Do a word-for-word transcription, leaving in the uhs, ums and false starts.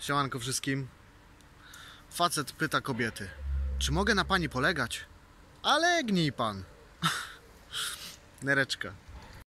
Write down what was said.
Siemanko wszystkim. Facet pyta kobiety: czy mogę na pani polegać? Ale gnij pan. Nereczka.